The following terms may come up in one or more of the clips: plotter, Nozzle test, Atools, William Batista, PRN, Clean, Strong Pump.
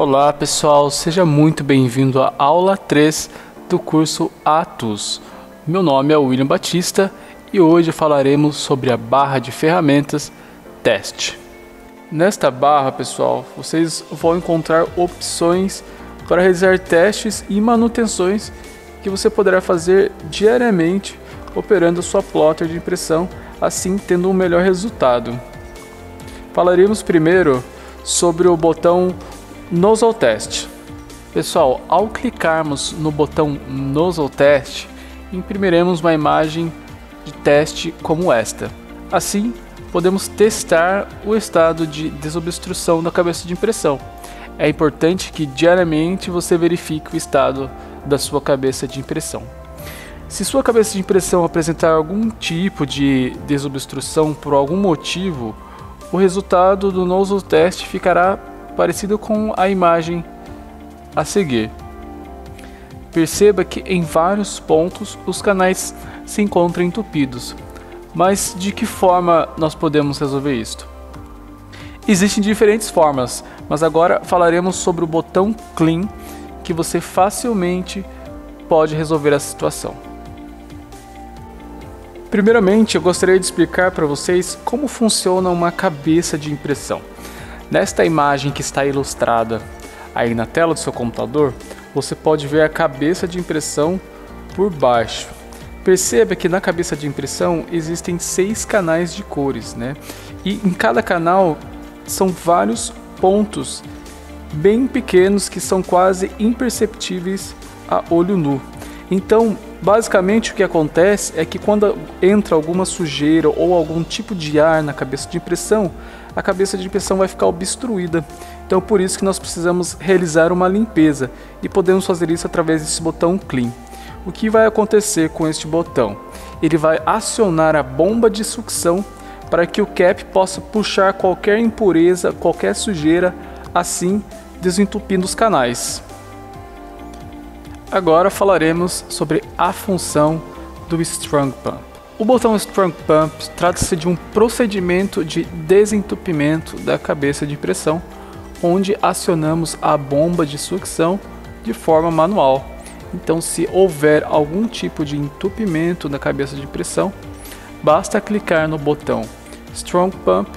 Olá pessoal, seja muito bem-vindo à aula 3 do curso Atools. Meu nome é William Batista e hoje falaremos sobre a barra de ferramentas teste. Nesta barra, pessoal, vocês vão encontrar opções para realizar testes e manutenções que você poderá fazer diariamente operando a sua plotter de impressão, assim tendo um melhor resultado. Falaremos primeiro sobre o botão Nozzle test. Pessoal, ao clicarmos no botão Nozzle test, imprimiremos uma imagem de teste como esta. Assim, podemos testar o estado de desobstrução da cabeça de impressão. É importante que diariamente você verifique o estado da sua cabeça de impressão. Se sua cabeça de impressão apresentar algum tipo de desobstrução por algum motivo, o resultado do Nozzle test ficará parecido com a imagem a seguir. Perceba que em vários pontos os canais se encontram entupidos. Mas de que forma nós podemos resolver isto? Existem diferentes formas, mas agora falaremos sobre o botão Clean, que você facilmente pode resolver a situação. Primeiramente, eu gostaria de explicar para vocês como funciona uma cabeça de impressão. Nesta imagem que está ilustrada aí na tela do seu computador, você pode ver a cabeça de impressão por baixo. Perceba que na cabeça de impressão existem 6 canais de cores, né? E em cada canal são vários pontos bem pequenos que são quase imperceptíveis a olho nu. Então, basicamente o que acontece é que quando entra alguma sujeira ou algum tipo de ar na cabeça de impressão, a cabeça de impressão vai ficar obstruída. Então por isso que nós precisamos realizar uma limpeza e podemos fazer isso através desse botão Clean. O que vai acontecer com este botão? Ele vai acionar a bomba de sucção para que o cap possa puxar qualquer impureza, qualquer sujeira, assim desentupindo os canais. Agora falaremos sobre a função do Strong Pump. O botão Strong Pump trata-se de um procedimento de desentupimento da cabeça de impressão, onde acionamos a bomba de sucção de forma manual. Então, se houver algum tipo de entupimento na cabeça de impressão, basta clicar no botão Strong Pump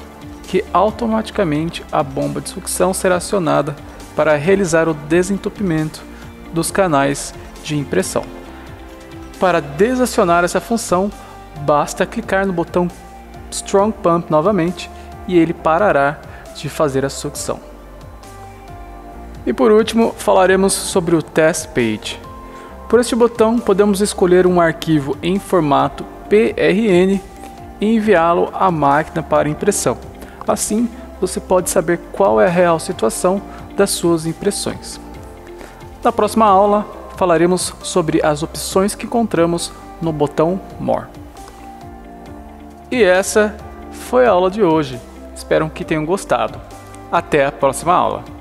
que automaticamente a bomba de sucção será acionada para realizar o desentupimento dos canais de impressão. Para desacionar essa função, basta clicar no botão Strong Pump novamente e ele parará de fazer a sucção. E por último, falaremos sobre o Test Page. Por este botão, podemos escolher um arquivo em formato PRN e enviá-lo à máquina para impressão. Assim, você pode saber qual é a real situação das suas impressões. Na próxima aula, falaremos sobre as opções que encontramos no botão More. E essa foi a aula de hoje. Espero que tenham gostado. Até a próxima aula.